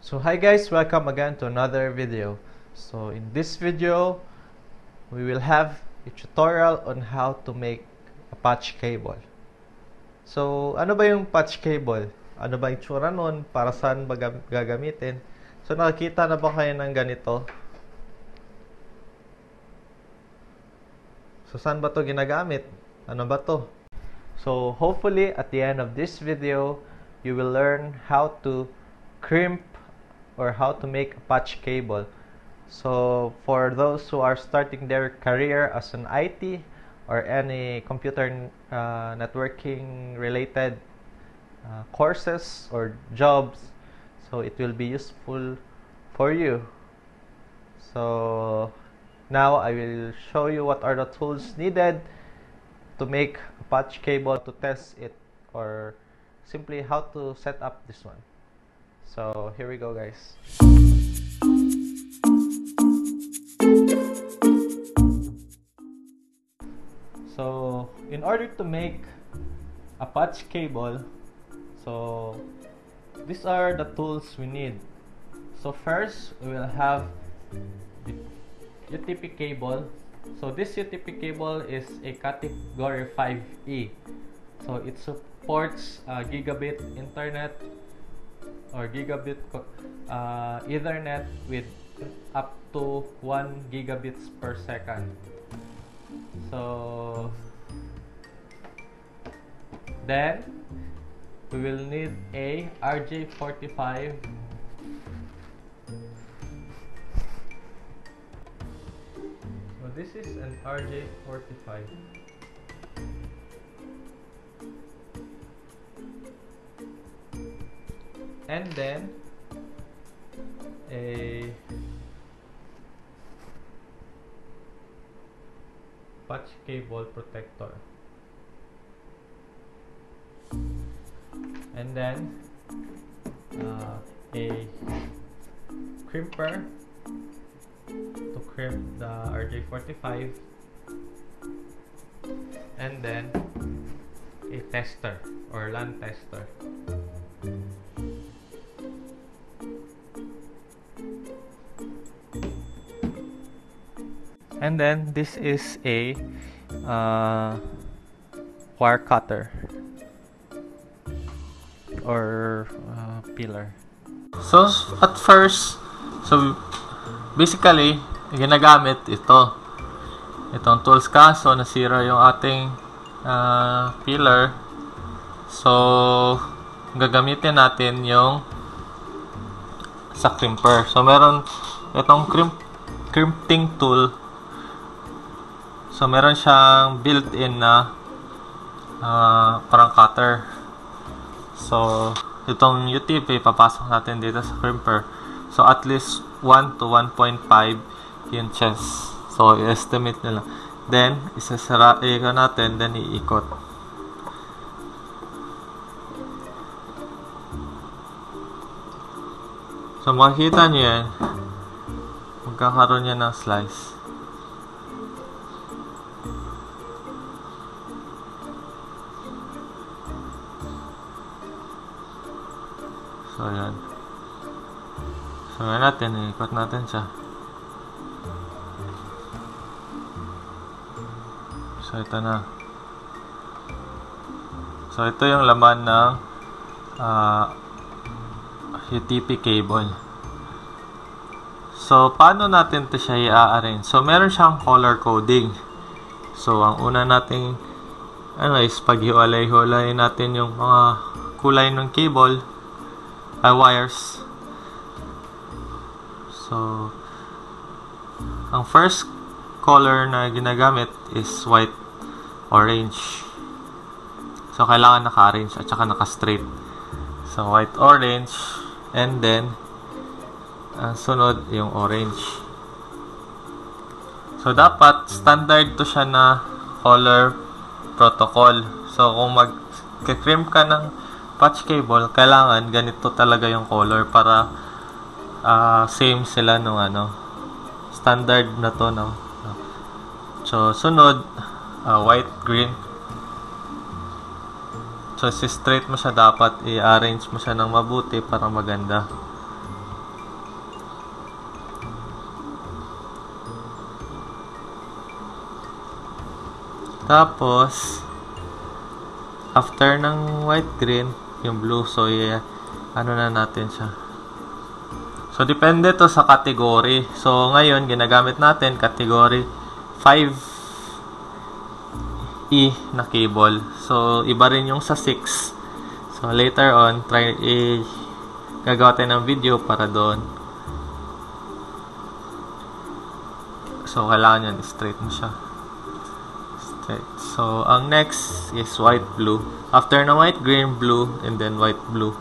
So hi guys, welcome again to another video. So in this video we will have a tutorial on how to make a patch cable. So ano ba yung patch cable? Ano ba yung tsura nun? Para saan ba gagamitin? So nakakita na ba kayo ng ganito? So saan ba to ginagamit? Ano ba to? So hopefully at the end of this video you will learn how to crimp or how to make a patch cable. So for those who are starting their career as an IT or any computer networking related courses or jobs, so it will be useful for you. So now I will show you what are the tools needed to make a patch cable, to test it, or simply how to set up this one. So here we go guys. So in order to make a patch cable, so these are the tools we need. So first we will have the UTP cable. So this UTP cable is a Category 5e. So it supports gigabit internet or gigabit Ethernet with up to 1 gigabits per second. So then we will need a RJ45 . So this is an RJ45. And then a patch cable protector. And then a crimper to crimp the RJ45. And then a tester or LAN tester. And then this is a wire cutter or pillar. So at first, so basically ginagamit itong tools, kaso nasira yung ating pillar. So gagamitin natin yung sa crimper. So meron itong crimping tool. So meron siyang built-in na parang cutter. So itong UTP papasok natin dito sa crimper. So at least 1 to 1.5 inches. So i-estimate nila. Then isasara natin, then iikot. So makikita nyo yan. Magkakaroon niya ng slice. So ayan. So ayan natin, ikot natin siya. So ito na. So ito yung laman ng UTP cable. So paano natin ito siya i-arrange? So meron siyang color coding. So ang una nating ano is paghiwalay-hiwalay natin yung mga kulay ng cable. Wires. So ang first color na ginagamit is white, orange. So kailangan naka-orange at saka naka-straight. So white, orange, and then sunod yung orange. So dapat standard to siya na color protocol. So kung mag-crimp ka ng patch cable, kailangan ganito talaga yung color para same sila nung ano, standard na to, no? So sunod white, green. So si straight mo siya, dapat i-arrange mo siya ng mabuti para maganda. Tapos, after ng white-green, yung blue, so ano na natin siya. So, depende to sa category. So, ngayon, ginagamit natin category 5e na cable. So, iba rin yung sa 6. So, later on, gagawa tayo ng video para doon. So, kailangan yan, straight na siya. Straight. So, ang next is white-blue. After na white, green, blue, and then white-blue.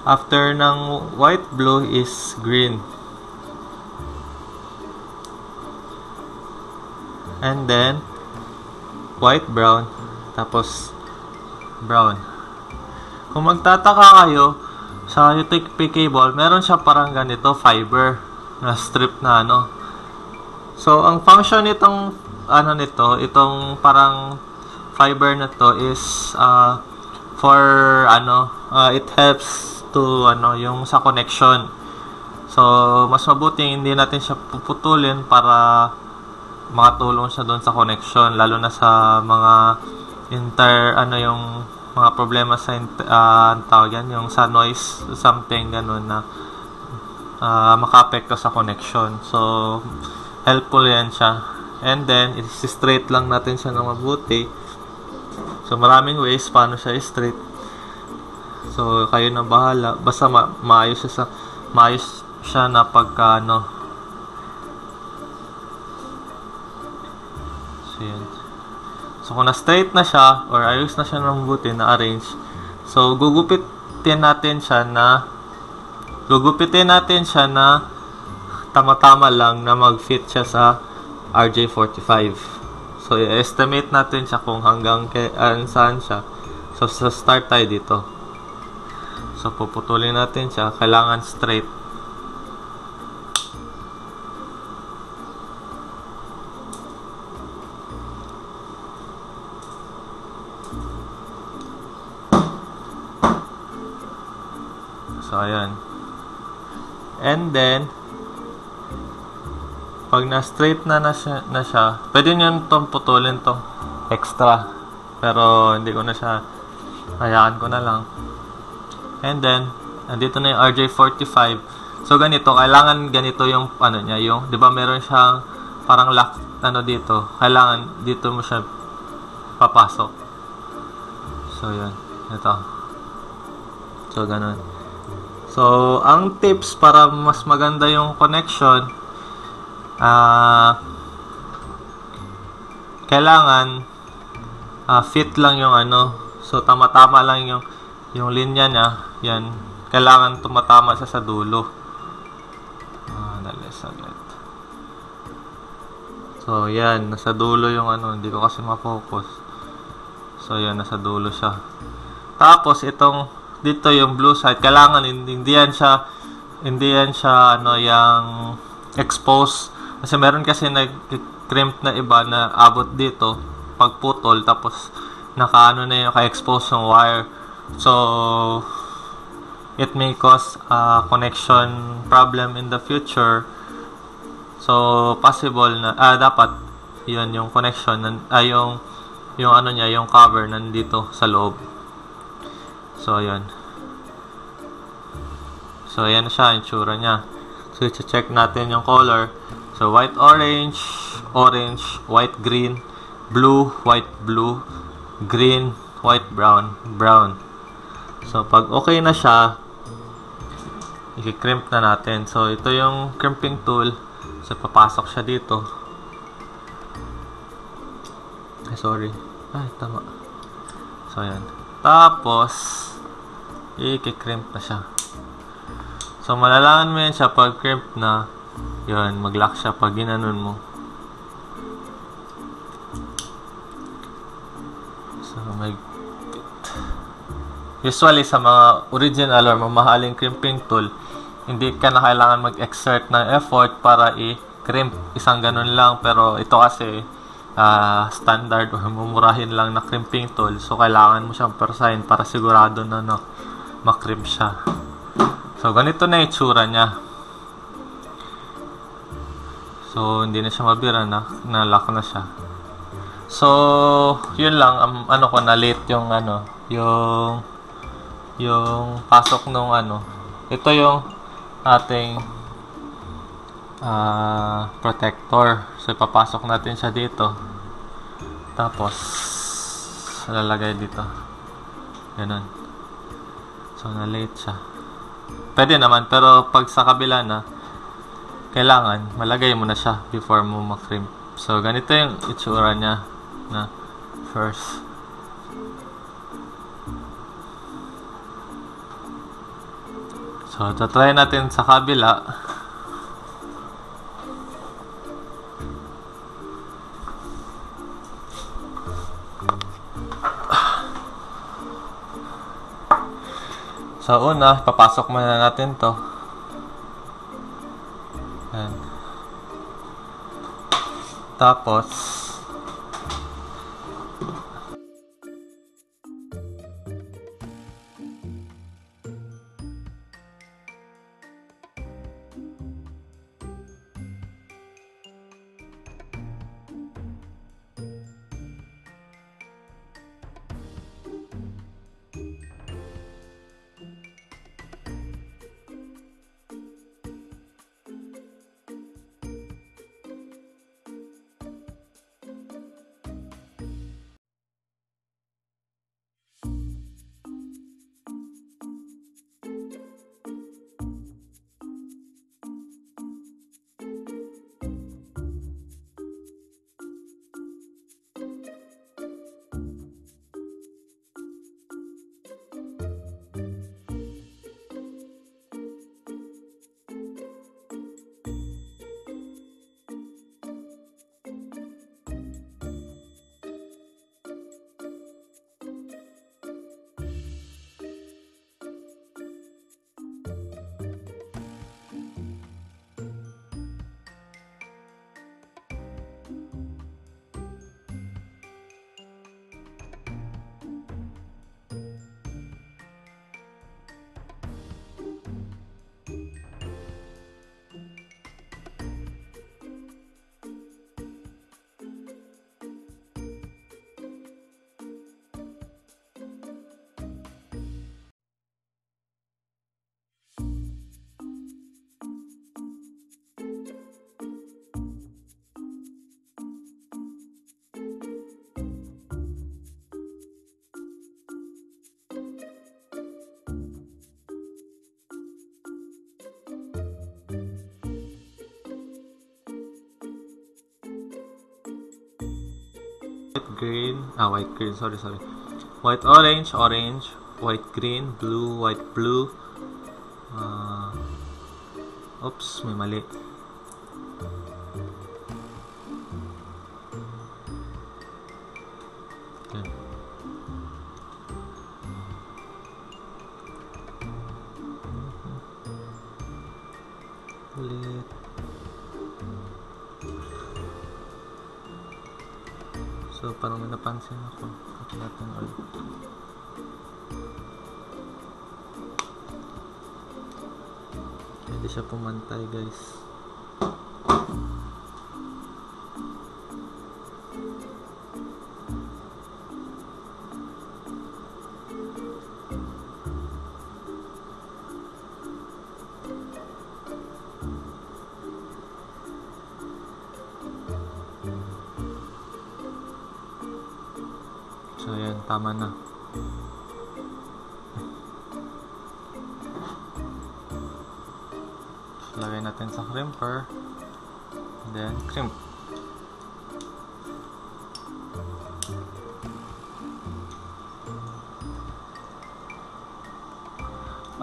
After ng white-blue is green. And then, white-brown, tapos brown. Kung magtataka kayo, sa UTP cable, meron siya parang ganito, fiber, na strip na ano. So, ang function nitong, ano nito, itong parang fiber na to is, for, ano, it helps to, ano, yung sa connection. So, mas mabuting hindi natin siya puputulin para makatulong siya doon sa connection, lalo na sa mga yung mga problema sa yung sa noise something ganun na makaapekto sa connection. So helpful yan siya. And then i-straight lang natin siya ng mabuti. So maraming ways paano siya i-straight. So kayo na bahala. Basta maayos siya na pagka ano. So, kung na-straight na siya, or ayos na siya ng mabuti, na-arrange. So, gugupitin natin siya na tama-tama lang na mag-fit siya sa RJ45. So, i-estimate natin siya kung hanggang saan siya. So, sa start tayo dito. So, puputulin natin siya. Kailangan straight. So, ayan. And then, pag na-straight na siya, pwede nyo itong putulin to extra. Pero, hindi ko na siya, hayaan ko na lang. And then, andito na yung RJ45. So, ganito, kailangan ganito yung, ano niya, yung, di ba meron siyang parang lock, ano dito. Kailangan, dito mo siya papasok. So, yun. Ito. So, ganun. So, ang tips para mas maganda yung connection, kailangan fit lang yung ano. So, tama-tama lang yung linya niya. Yan. Kailangan tumatama siya sa dulo. So, yan. Nasa dulo yung ano. Hindi ko kasi ma-focus. So, yan. Nasa dulo siya. Tapos, itong dito yung blue side, kailangan hindi yan siya ano yung exposed, kasi meron kasi nag-crimp na iba na abot dito pagputol, tapos nakaano na yung ka-expose yung wire, so it may cause connection problem in the future. So possible na dapat yun yung connection yung ano niya, yung cover nandito sa loob. So, yun. So, yan siya. Yung tsura niya. So, i-check natin yung color. So, white-orange, orange, white-green, blue, white-blue, green, white-brown, brown. So, pag okay na siya, i-crimp na natin. So, ito yung crimping tool. So, papasok siya dito. Sorry. Ay, tama. So, yan. Tapos, i-crimp na siya. So, malalaman mo yan siya pag crimp na. Yun, mag-lock siya pag ginanon mo. So, usually, sa mga original or mamahaling crimping tool, hindi ka na kailangan mag-exert ng effort para i-crimp. Isang ganun lang. Pero ito kasi, standard or mumurahin lang na crimping tool. So, kailangan mo siyang persahin para sigurado na makrimp siya. So, ganito na yung tsura niya. So, hindi na siya mabira, na-lock na siya. So, yun lang, ano ko, na-late yung, ano, yung pasok nung, ano, ito yung ating protector. So, ipapasok natin siya dito. Tapos, lalagay dito. Ganun. So, na-late siya. Pwede naman, pero pag sa kabila na, kailangan malagay mo na siya before mo makrimp. So, ganito yung itsura niya na first. So, tatry natin sa kabila. So, una, papasok muna natin to. Ayan. Tapos white, orange, orange, white, green, blue, white, blue. Oops, may mali. Okay. So, parang may napansin ako. At natin ulit. Hindi siya pumantay, guys. So, ayan, tama na. Lagay natin sa crimper. And then, crimp.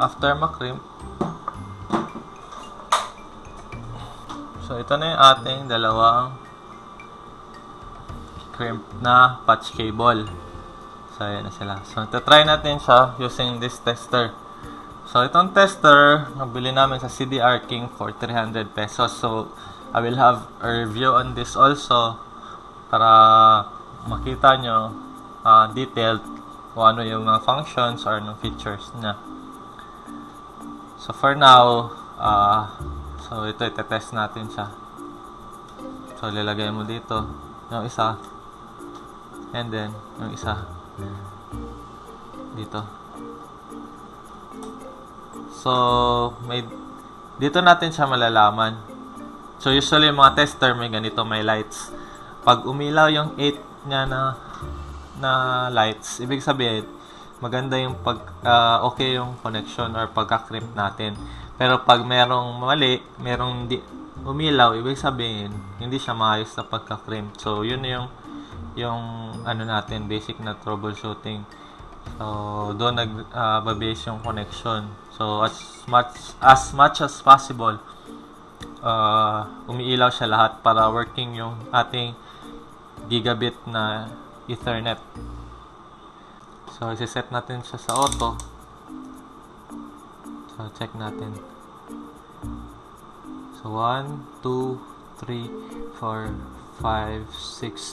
After ma-crimp. So, ito na yung ating dalawang crimp na patch cable. So, ayan na sila. So, tatry natin siya using this tester. So, itong tester, nabili namin sa CDR King for 300 pesos. So, I will have a review on this also para makita nyo detailed kung ano yung mga functions or anong features niya. So, for now, so ito, itetest natin siya. So lalagay mo dito yung isa, and then yung isa dito. So may dito natin siya malalaman. So usually mga tester may ganito, may lights. Pag umilaw yung 8 niya na lights, ibig sabihin maganda yung okay yung connection or pagka-crypt natin. Pero pag merong mali, merong umilaw, ibig sabihin hindi siya maayos na pagka-crypt. So yun yung ano natin, basic na troubleshooting. So doon nagbabase yung connection. So as much as possible, umiilaw siya lahat para working yung ating gigabit na Ethernet. So, i-set natin siya sa auto. So, check natin. So, 1, 2, 3, 4, 5, 6,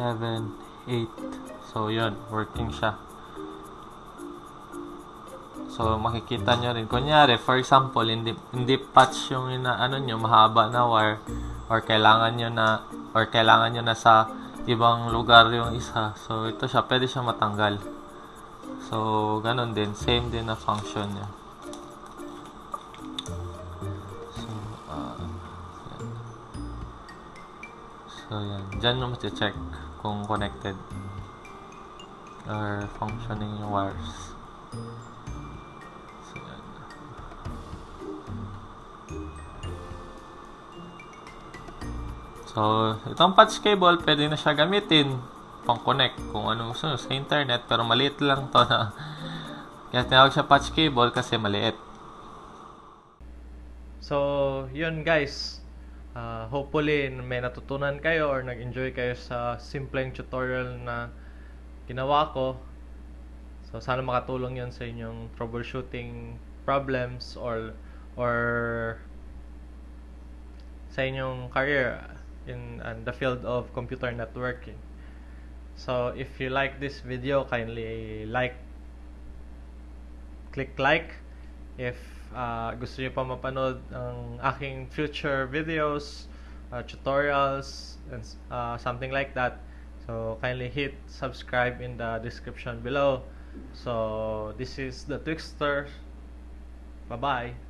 7, 8. So, yun. Working siya. So, makikita nyo rin. Kunyari, for example, hindi patch yung ano nyo, mahaba na wire. Or kailangan nyo na sa ibang lugar yung isa. So, ito siya. Pwede siya matanggal. So, ganun din. Same din na function niya. So, yan. So, yan. Diyan nyo mati-check kung connected or functioning yung wires. So, yan. So, itong patch cable, pwede na siya gamitin pang-connect kung ano gusto sa internet, pero maliit lang to na kaya tinawag siya patch cable kasi maliit. So yun guys, hopefully may natutunan kayo or nag-enjoy kayo sa simpleng tutorial na ginawa ko. So sana makatulong yun sa inyong troubleshooting problems or sa inyong career in the field of computer networking. So if you like this video, kindly click like. If gusto niyo pa mapanood ang aking future videos, tutorials, and something like that, so kindly hit subscribe in the description below. So this is the Twixter. Bye bye.